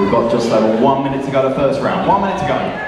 We've got just over 1 minute to go the first round. 1 minute to go.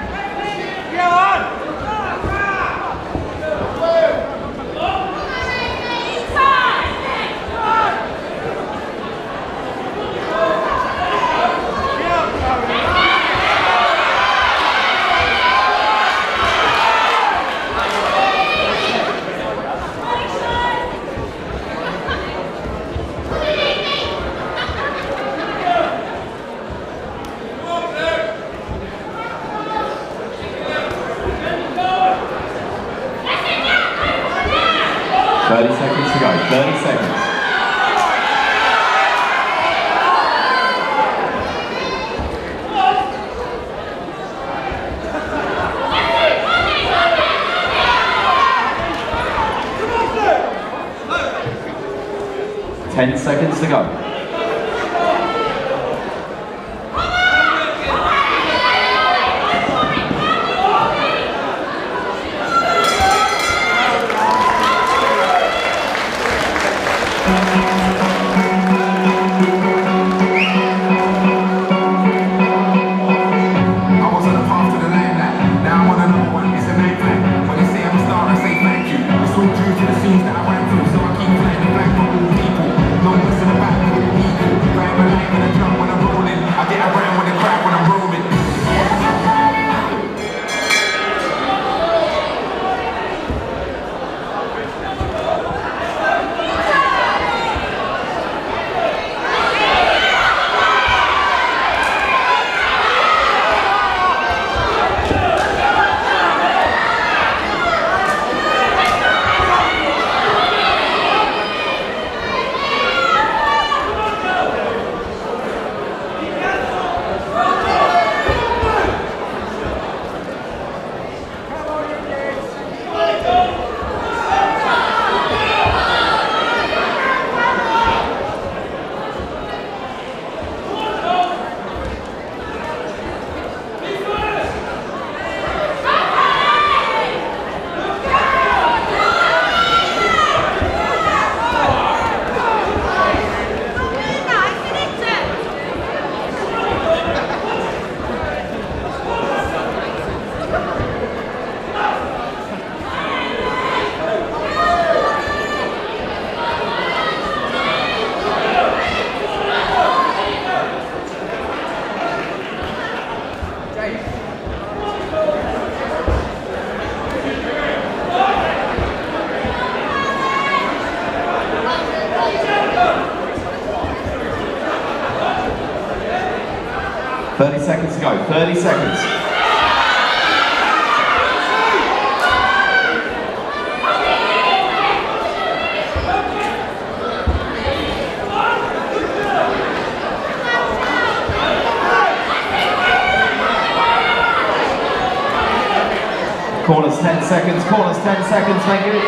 Corners 10 seconds, corners 10 seconds, thank you.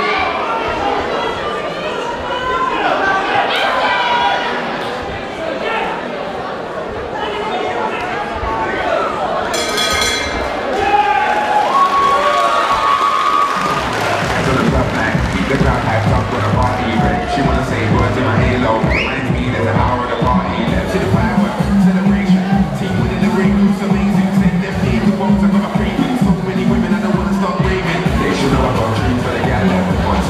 She wanna say words in my halo. Reminds me there's an hour at the party left. To the power, celebration, team winning the ring, it's amazing. Send them people to go. Should know about dreams for the gallery.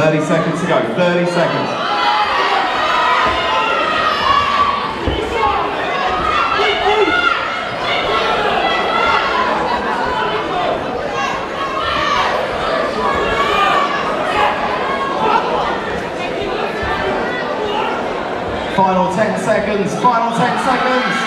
30 seconds to go, 30 seconds. Final 10 seconds, final 10 seconds.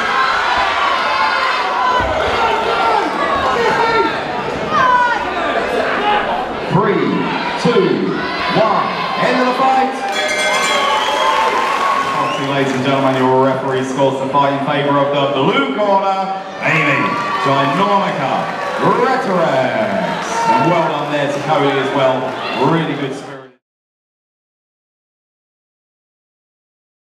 Ladies and gentlemen, your referee scores the fight in favour of the blue corner, Amy, Gymnonica, Rhetorics. And well done there to Cody as well. Really good score.